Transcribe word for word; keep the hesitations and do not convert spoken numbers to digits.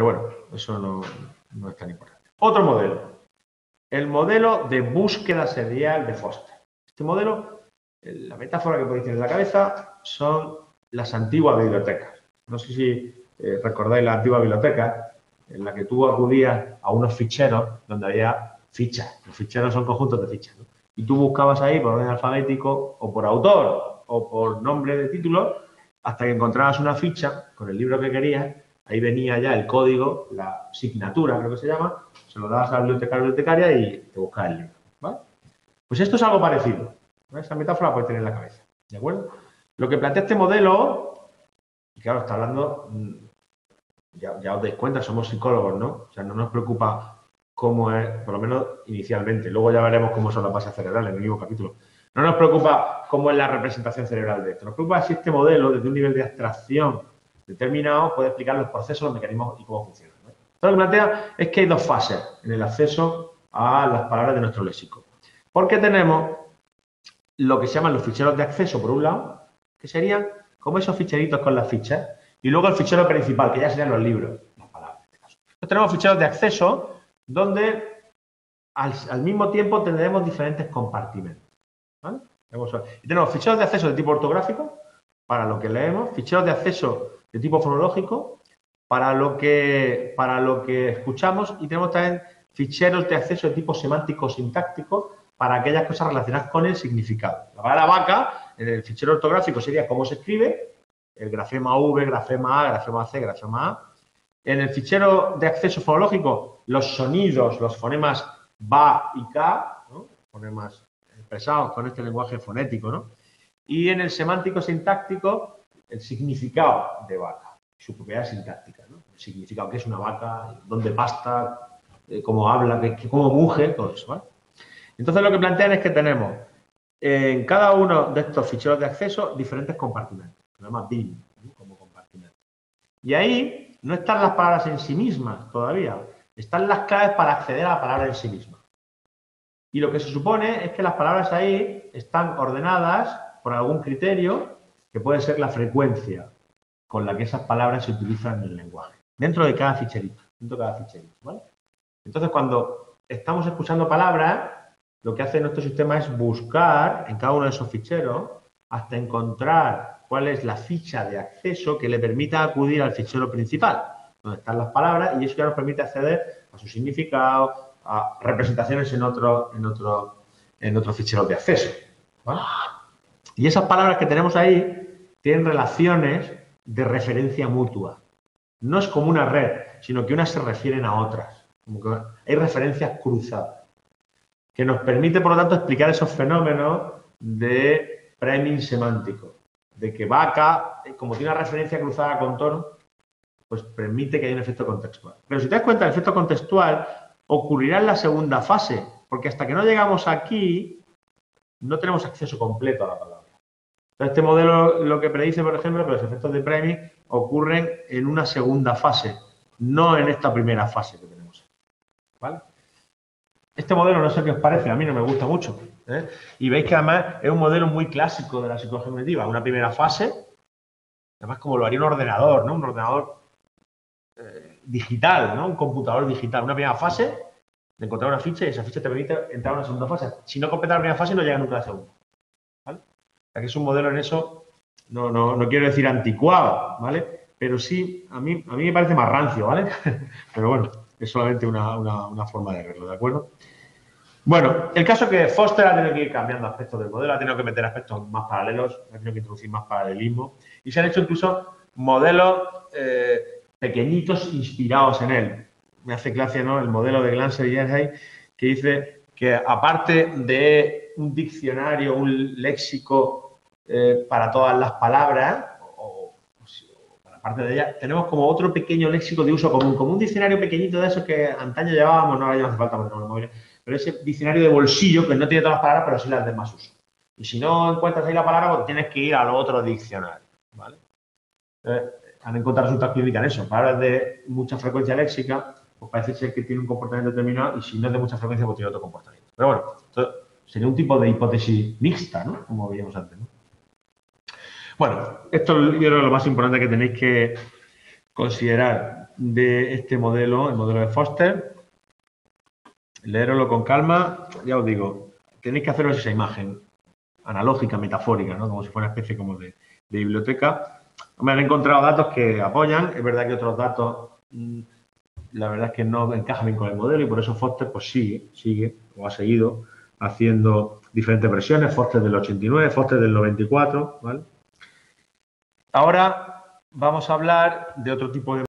Pero bueno, eso no, no es tan importante. Otro modelo, el modelo de búsqueda serial de Foster. Este modelo, la metáfora que podéis tener en la cabeza son las antiguas bibliotecas. No sé si eh, recordáis la antigua biblioteca en la que tú acudías a unos ficheros donde había fichas. Los ficheros son conjuntos de fichas, ¿no? Y tú buscabas ahí por orden alfabético o por autor o por nombre de título hasta que encontrabas una ficha con el libro que querías. Ahí venía ya el código, la signatura, creo que se llama, se lo dabas a la bibliotecaria, bibliotecaria y te buscaba el libro, ¿vale? Pues esto es algo parecido, ¿vale? Esa metáfora la puedes tener en la cabeza, ¿de acuerdo? Lo que plantea este modelo, y claro, está hablando, ya, ya os dais cuenta, somos psicólogos, ¿no? O sea, no nos preocupa cómo es, por lo menos inicialmente, luego ya veremos cómo son las bases cerebrales en el mismo capítulo. No nos preocupa cómo es la representación cerebral de esto, nos preocupa si este modelo, desde un nivel de abstracción determinado, puede explicar los procesos, los mecanismos y cómo funcionan, ¿no? Entonces, lo que plantea es que hay dos fases en el acceso a las palabras de nuestro léxico. Porque tenemos lo que se llaman los ficheros de acceso, por un lado, que serían como esos ficheritos con las fichas, y luego el fichero principal, que ya serían los libros, las palabras en este caso. Entonces, tenemos ficheros de acceso donde al, al mismo tiempo tendremos diferentes compartimentos, ¿vale? Y tenemos ficheros de acceso de tipo ortográfico, para lo que leemos, ficheros de acceso de tipo fonológico, para lo que, para lo que escuchamos, y tenemos también ficheros de acceso de tipo semántico-sintáctico para aquellas cosas relacionadas con el significado. La palabra vaca, en el fichero ortográfico, sería cómo se escribe, el grafema V, grafema A, grafema C, grafema A. En el fichero de acceso fonológico, los sonidos, los fonemas ba y ka, ¿no? Fonemas expresados con este lenguaje fonético, ¿no? Y en el semántico-sintáctico, el significado de vaca, su propiedad sintáctica, ¿no? El significado, qué es una vaca, dónde pasta, cómo habla, cómo muge, todo eso, ¿vale? Entonces, lo que plantean es que tenemos en cada uno de estos ficheros de acceso diferentes compartimentos, se llama bin, ¿no? Como compartimento. Y ahí no están las palabras en sí mismas todavía, están las claves para acceder a la palabra en sí misma. Y lo que se supone es que las palabras ahí están ordenadas por algún criterio que puede ser la frecuencia con la que esas palabras se utilizan en el lenguaje, dentro de cada ficherito, dentro de cada ficherito, ¿vale? Entonces, cuando estamos escuchando palabras, lo que hace nuestro sistema es buscar en cada uno de esos ficheros hasta encontrar cuál es la ficha de acceso que le permita acudir al fichero principal, donde están las palabras, y eso ya nos permite acceder a su significado, a representaciones en otro, en otro, en otros ficheros de acceso, ¿vale? Y esas palabras que tenemos ahí tienen relaciones de referencia mutua. No es como una red, sino que unas se refieren a otras. Como que hay referencias cruzadas, que nos permite, por lo tanto, explicar esos fenómenos de priming semántico. De que vaca, como tiene una referencia cruzada con tono, pues permite que haya un efecto contextual. Pero si te das cuenta, el efecto contextual ocurrirá en la segunda fase, porque hasta que no llegamos aquí, no tenemos acceso completo a la palabra. Este modelo lo que predice, por ejemplo, que los efectos de priming ocurren en una segunda fase, no en esta primera fase que tenemos aquí, ¿vale? Este modelo no sé qué os parece, a mí no me gusta mucho, ¿eh? Y veis que además es un modelo muy clásico de la psicología cognitiva. Una primera fase, además como lo haría un ordenador, ¿no? Un ordenador eh, digital, ¿no? Un computador digital. Una primera fase de encontrar una ficha y esa ficha te permite entrar a una segunda fase. Si no completas la primera fase, no llegas nunca a la segunda. O sea, que es un modelo en eso, no, no, no quiero decir anticuado, ¿vale? Pero sí, a mí, a mí me parece más rancio, ¿vale? Pero bueno, es solamente una, una, una forma de verlo, ¿de acuerdo? Bueno, el caso es que Foster ha tenido que ir cambiando aspectos del modelo, ha tenido que meter aspectos más paralelos, ha tenido que introducir más paralelismo, y se han hecho incluso modelos eh, pequeñitos inspirados en él. Me hace gracia, ¿no? El modelo de Glanser-Yenheim, que dice que aparte de un diccionario, un léxico eh, para todas las palabras, o, o para parte de ellas, tenemos como otro pequeño léxico de uso común, como un diccionario pequeñito de esos que antaño llevábamos, no, ahora ya no hace falta ponerlo en móvil, pero ese diccionario de bolsillo que no tiene todas las palabras, pero sí las de más uso. Y si no encuentras ahí la palabra, pues tienes que ir al otro diccionario, ¿vale? Eh, han encontrado resultados que indican eso, palabras de mucha frecuencia léxica, pues parece ser que tiene un comportamiento determinado, y si no es de mucha frecuencia, pues tiene otro comportamiento. Pero bueno, entonces, sería un tipo de hipótesis mixta, ¿no? Como veíamos antes, ¿no? Bueno, esto yo creo que es lo más importante que tenéis que considerar de este modelo, el modelo de Foster. Leeroslo con calma, ya os digo, tenéis que haceros esa imagen analógica, metafórica, ¿no? Como si fuera una especie como de, de biblioteca. Me han encontrado datos que apoyan, es verdad que otros datos, la verdad es que no encajan bien con el modelo y por eso Foster pues sigue, sigue o ha seguido haciendo diferentes versiones, Foster del ochenta y nueve, Foster del noventa y cuatro, ¿vale? Ahora vamos a hablar de otro tipo de